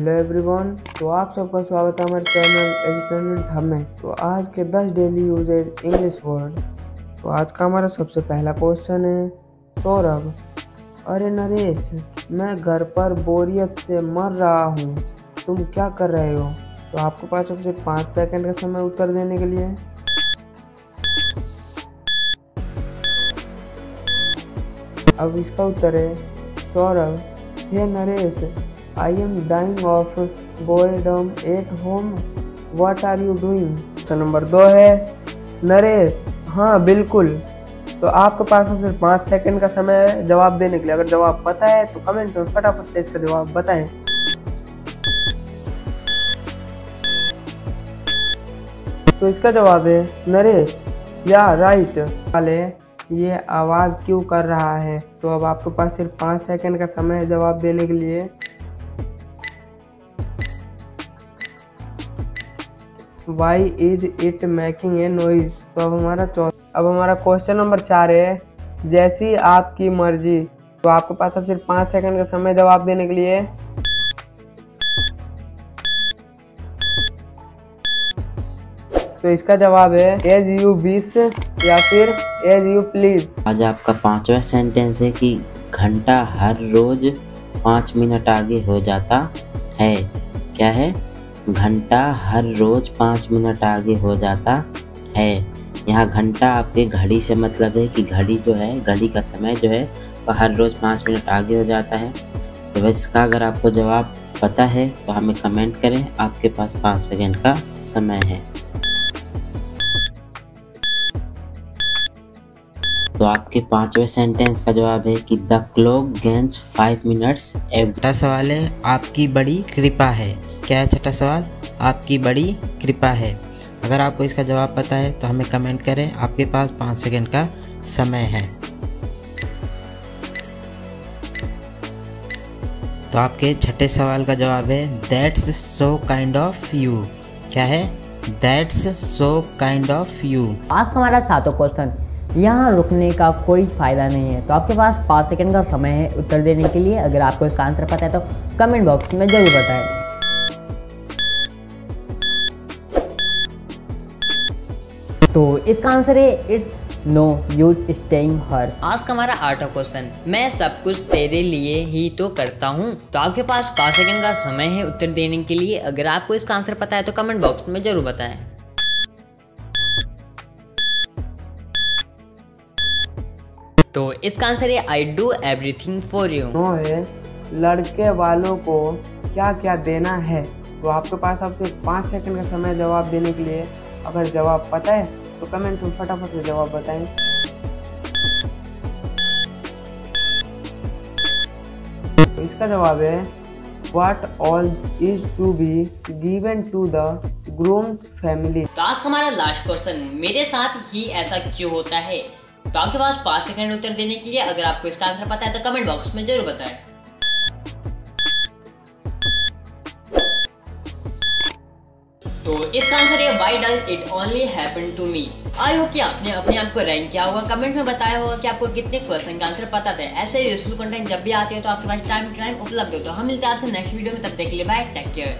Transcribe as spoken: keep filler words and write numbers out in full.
Hello everyone, तो आप सबका स्वागत है हमारे चैनल एजुकेशनल हब में। तो आज के दस डेली यूजेज इंग्लिश वर्ड। तो आज का हमारा सबसे पहला क्वेश्चन है सौरभ। अरे नरेश, मैं घर पर बोरियत से मर रहा हूँ, तुम क्या कर रहे हो? तो आपके पास सबसे पाँच सेकंड का समय उत्तर देने के लिए। अब इसका उत्तर है Saurabh, hey Naresh, I am dying of boredom at home, what are you doing? Question number दो है नरेश, हाँ बिल्कुल। तो आपके पास सिर्फ पाँच सेकंड का समय है जवाब देने के लिए। अगर जवाब पता है तो कमेंट में फटाफट से इसका जवाब बताएं। तो इसका जवाब है नरेश, या राइट। वाले ये आवाज़ क्यों कर रहा है? तो अब आपके पास सिर्फ पाँच सेकंड का समय है जवाब देने के लिए। Why is it making a noise? तो अब हमारा अब हमारा क्वेश्चन नंबर चार है जैसी आपकी मर्जी। तो आपके पास अब सिर्फ पाँच सेकंड का समय जवाब देने के लिए। तो इसका जवाब है एज यू विश, या फिर एज यू प्लीज। आज आपका पांचवा सेंटेंस है कि घंटा हर रोज पाँच मिनट आगे हो जाता है। क्या है? घंटा हर रोज पाँच मिनट आगे हो जाता है। यहाँ घंटा आपके घड़ी से मतलब है कि घड़ी जो है, घड़ी का समय जो है वह हर रोज़ पाँच मिनट आगे हो जाता है। तो वह इसका अगर आपको जवाब पता है तो हमें कमेंट करें। आपके पास पाँच सेकंड का समय है। तो आपके पांचवें सेंटेंस का जवाब है कि the clock gains five minutes every. छठा सवाल है आपकी बड़ी कृपा है। क्या है छठा सवाल? आपकी बड़ी कृपा है। अगर आपको इसका जवाब पता है तो हमें कमेंट करें। आपके पास पाँच सेकंड का समय है। तो आपके छठे सवाल का जवाब है that's so kind of you. क्या है? That's so kind of you. आज हमारा सातों क्वेश्चन, यहाँ रुकने का कोई फ़ायदा नहीं है। तो आपके पास पाँच सेकंड का समय है उत्तर देने के लिए। अगर आपको इसका आंसर पता है तो कमेंट बॉक्स में ज़रूर बताएं। तो इसका आंसर है it's no use staying here. आज का हमारा आठवां क्वेश्चन, मैं सब कुछ तेरे लिए ही तो करता हूँ। तो आपके पास पाँच सेकंड का समय है उत्तर देने के लिए। अगर आपको इसका आंसर पता है तो कमेंट बॉक्स में ज़रूर बताएं। तो इसका आंसर है I do everything for you. No है लड़के वालों को क्या क्या देना है। तो आपके पास आपसे पाँच सेकंड का समय जवाब देने के लिए। अगर जवाब पता है तो कमेंट में फटाफट से जवाब बताएं। तो इसका जवाब है What all is to be given to the groom's family। तो आज हमारा लास्ट क्वेश्चन, मेरे साथ ही ऐसा क्यों होता है? तो आपके पास पाँच सेकंड उत्तर देने के लिए। अगर आपको इसका आंसर पता है तो कमेंट बॉक्स में जरूर बताएं। तो इसका आंसर है why does it only happen to me. I hope कि आपने अपने आप को रैंक किया होगा। कमेंट में बताया होगा कि आपको कितने क्वेश्चन का आंसर पता था। ऐसे यूजफुल कंटेंट जब भी आते हो तो आपके पास टाइम टू टाइम उपलब्ध हो। तो हम मिलते हैं आपसे नेक्स्ट वीडियो में, तब तक के लिए बाय, टेक केयर।